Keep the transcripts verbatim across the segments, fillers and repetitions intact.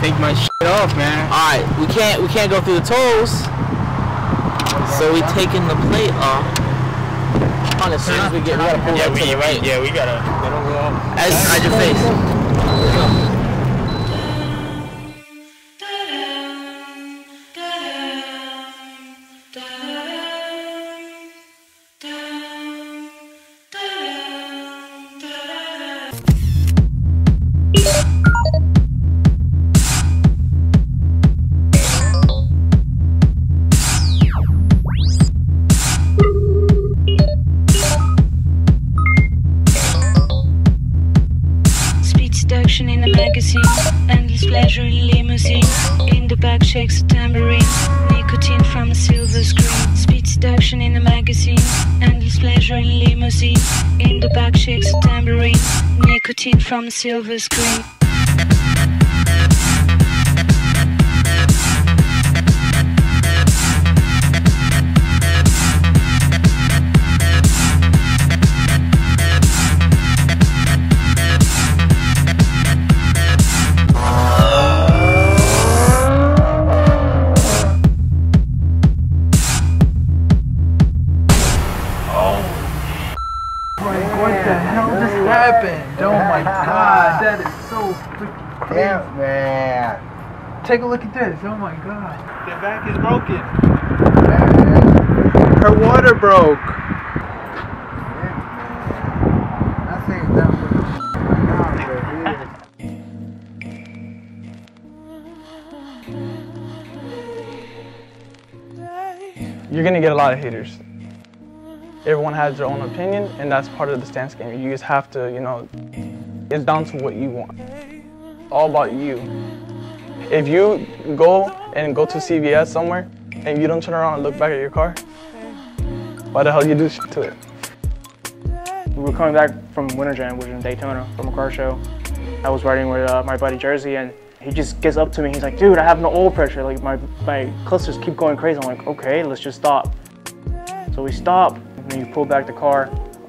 Take my shit off, man. Alright, we can't we can't go through the tolls. So we taking the plate off. On as soon as we get we gotta pull yeah, up we, to the right. Yeah, we gotta they don't go off. As hide your face. Go. In the magazine, endless pleasure in limousine. In the back shakes a tambourine, nicotine from a silver screen. Speed seduction in the magazine, endless pleasure in limousine. In the back shakes a tambourine, nicotine from a silver screen. Happened. Oh my god, that is so freaking crazy. Yeah, man. Take a look at this. Oh my god. The back is broken. Man. Her water broke. Yeah, I think that was god. You're gonna get a lot of haters. Everyone has their own opinion, and that's part of the stance game. You just have to, you know, it's down to what you want. All about you. If you go and go to C V S somewhere, and you don't turn around and look back at your car, why the hell do you do shit to it? We were coming back from Winter Jam, which was in Daytona, from a car show. I was riding with uh, my buddy Jersey, and he just gets up to me. He's like, dude, I have no oil pressure. Like, my, my clusters keep going crazy. I'm like, okay, let's just stop. So we stop. And you pull back the car,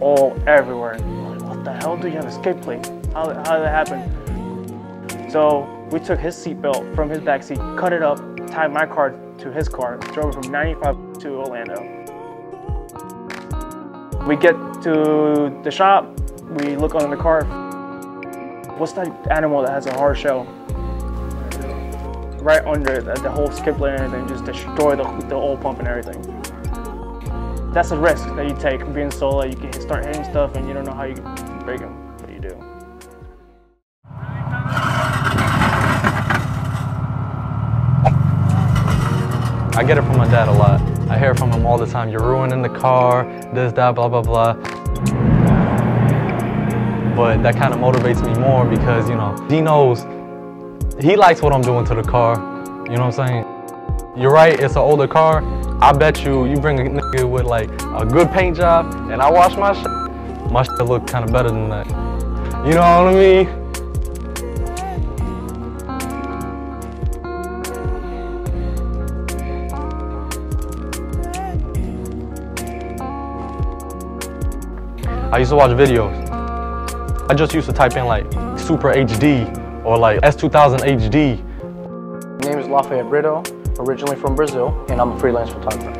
all everywhere. What the hell? Do you have a skid plate? How, how did that happen? So we took his seatbelt from his back seat, cut it up, tied my car to his car, drove it from ninety-five to Orlando. We get to the shop, we look under the car. What's that animal that has a hard shell? Right under it, the whole skid plate and everything, just destroy the, the oil pump and everything. That's a risk that you take being solo. You can start hitting stuff and you don't know how you can break them. What do you do? I get it from my dad a lot. I hear from him all the time. You're ruining the car, this, that, blah, blah, blah. But that kind of motivates me more because, you know, he knows, he likes what I'm doing to the car. You know what I'm saying? You're right, it's an older car. I bet you, you bring a nigga with like a good paint job and I wash my shit, my shit look kind of better than that. You know what I mean? I used to watch videos. I just used to type in like Super H D or like S two thousand H D. My name is Lafayette Brito. Originally from Brazil, and I'm a freelance photographer.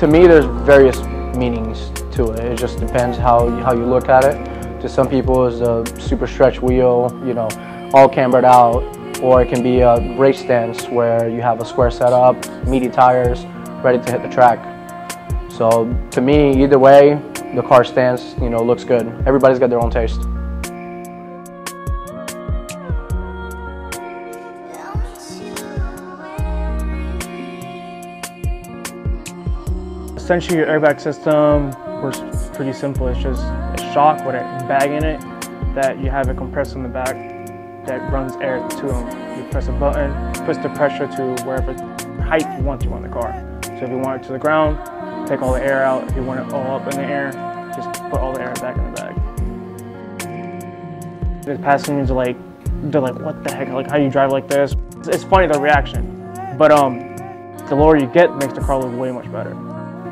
To me, there's various meanings to it. It just depends how, how you look at it. To some people, it's a super stretch wheel, you know, all cambered out, or it can be a race stance where you have a square setup, meaty tires, ready to hit the track. So to me, either way, the car stance, you know, looks good. Everybody's got their own taste. Essentially, your airbag system works pretty simple. It's just a shock with a bag in it that you have a compressor in the back that runs air to them. You press a button, push the pressure to wherever height you want to on the car. So if you want it to the ground, take all the air out. If you want it all up in the air, just put all the air back in the bag. The passengers are like, they're like, what the heck? Like, how do you drive like this? It's funny, the reaction. But um, the lower you get, it makes the car look way much better.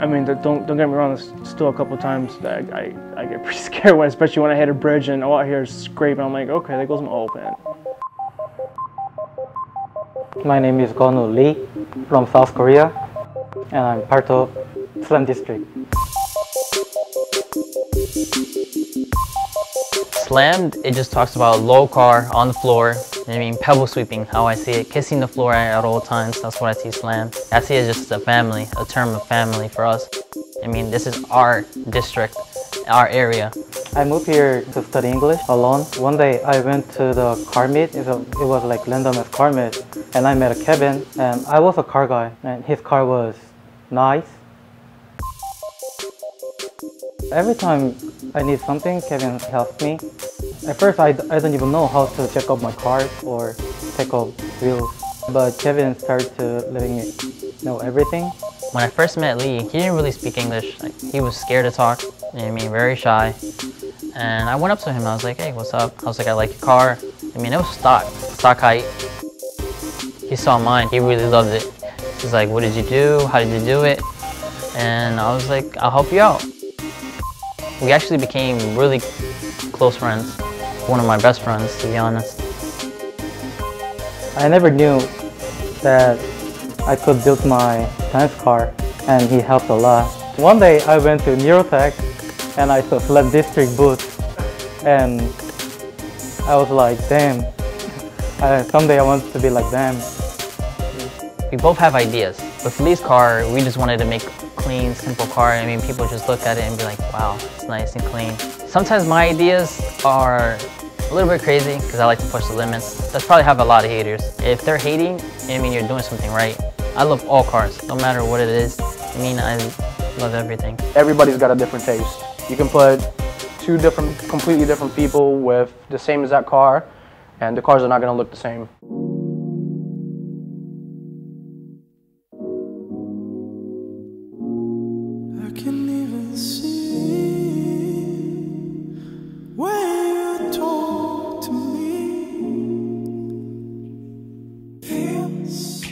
I mean, don't don't get me wrong. There's still a couple times that I, I I get pretty scared, when, especially when I hit a bridge and all I hear is scraping. I'm like, okay, there goes my open. My name is Gunwoo Lee from South Korea, and I'm part of Slam District. Slam, it just talks about low car on the floor. I mean, pebble sweeping, how I see it, kissing the floor at all times. That's what I see slam. I see it as just a family, a term of family for us. I mean, this is our district, our area. I moved here to study English alone. One day I went to the car meet. It was like random as car meet, and I met a Kevin, and I was a car guy, and his car was nice. Every time I need something, Kevin helps me. At first, I, I don't even know how to check up my car or check up wheels, but Kevin started to letting me know everything. When I first met Lee, he didn't really speak English. Like, he was scared to talk, I mean, very shy. And I went up to him, I was like, hey, what's up? I was like, I like your car. I mean, it was stock, stock height. He saw mine, he really loved it. He's like, what did you do? How did you do it? And I was like, I'll help you out. We actually became really close friends. One of my best friends, to be honest. I never knew that I could build my dance car, and he helped a lot. One day I went to Neurotech and I saw Slam District booth, and I was like, damn, I, someday I want to be like them. We both have ideas. With Lee's car, we just wanted to make clean, simple car. I mean, people just look at it and be like, wow, it's nice and clean. Sometimes my ideas are a little bit crazy because I like to push the limits. That's probably have a lot of haters. If they're hating, I mean, you're doing something right. I love all cars, no matter what it is. I mean, I love everything. Everybody's got a different taste. You can put two different, completely different people with the same exact car, and the cars are not going to look the same.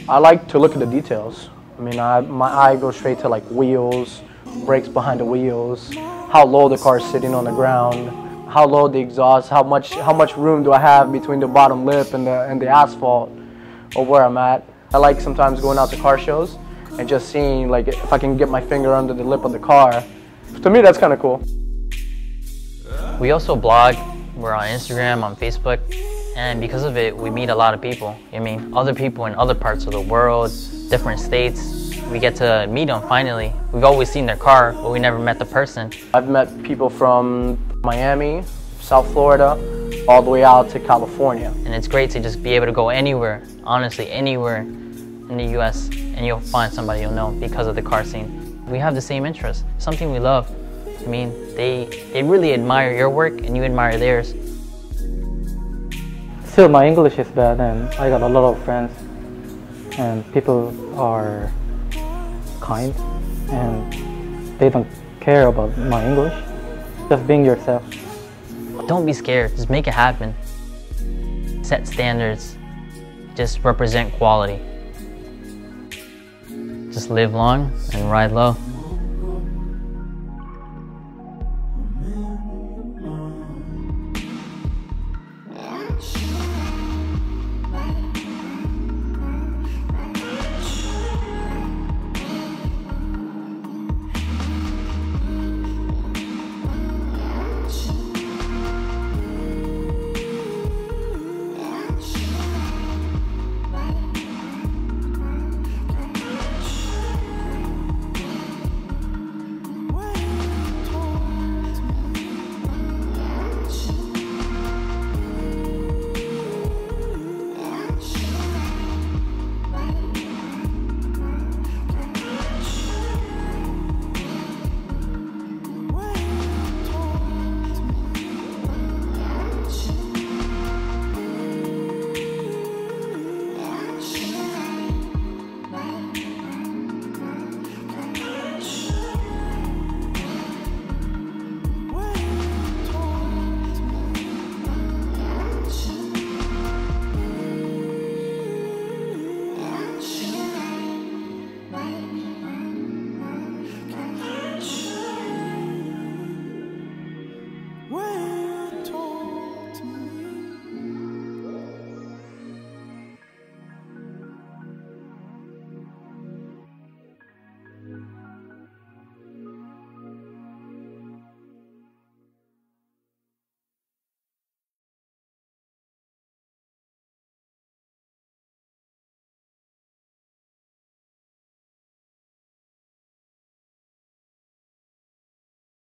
I like to look at the details. I mean, I, my eye goes straight to like wheels, brakes behind the wheels, how low the car is sitting on the ground, how low the exhaust, how much how much room do I have between the bottom lip and the and the asphalt, or where I'm at. I like sometimes going out to car shows and just seeing like if I can get my finger under the lip of the car. To me, that's kind of cool. We also blog. We're on Instagram, on Facebook. And because of it, we meet a lot of people. I mean, other people in other parts of the world, different states. We get to meet them finally. We've always seen their car, but we never met the person. I've met people from Miami, South Florida, all the way out to California. And it's great to just be able to go anywhere, honestly, anywhere in the U S, and you'll find somebody you'll know because of the car scene. We have the same interests, something we love. I mean, they, they really admire your work and you admire theirs. Still, my English is bad, and I got a lot of friends, and people are kind, and they don't care about my English. Just being yourself. Don't be scared, just make it happen. Set standards, just represent quality. Just live long and ride low.